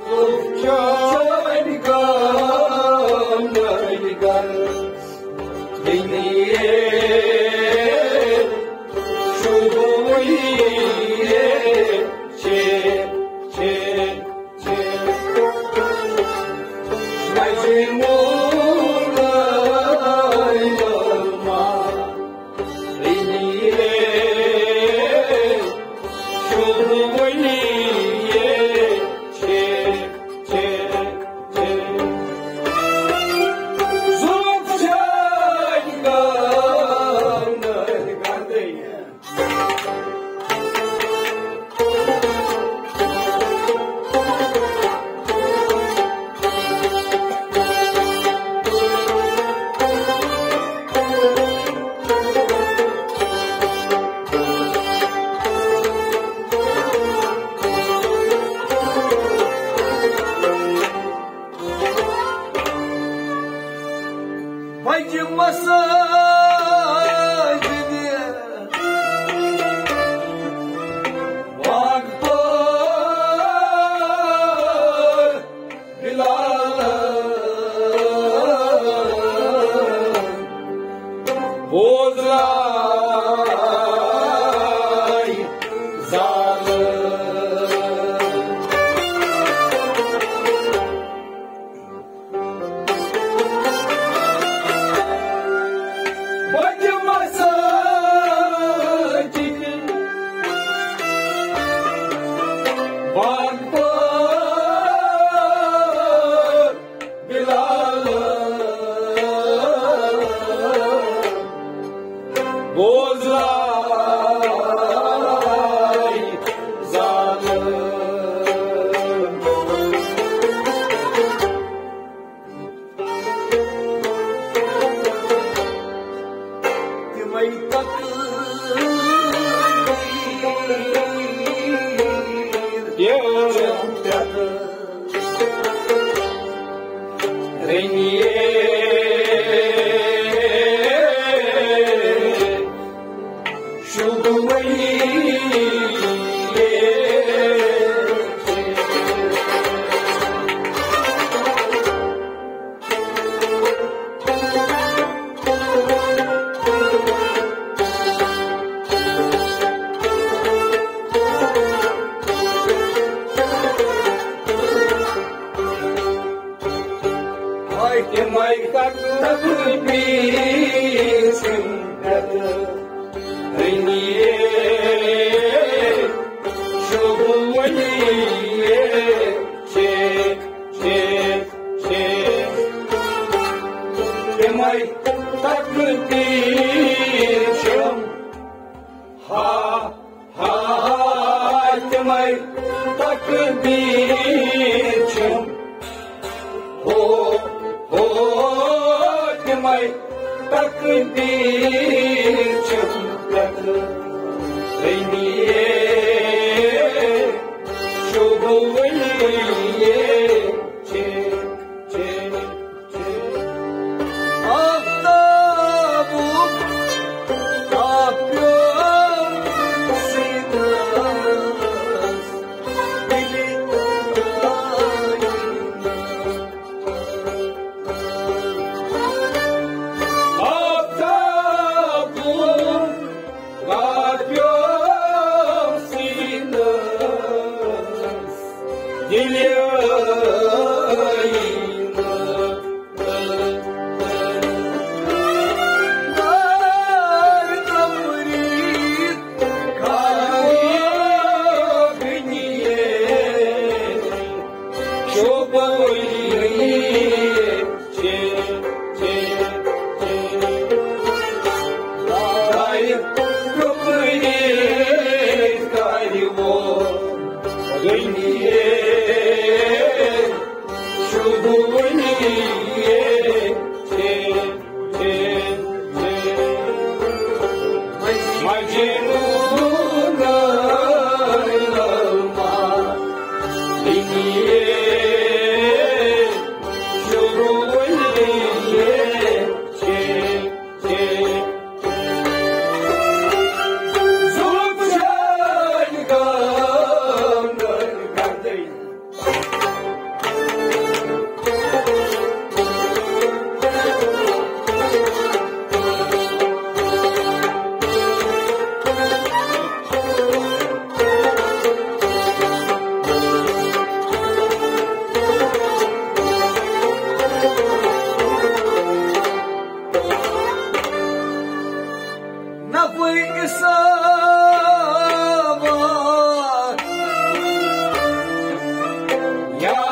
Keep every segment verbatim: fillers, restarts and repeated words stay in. Редактор Shlo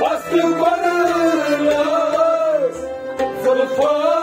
Bastık varlar, zulfa.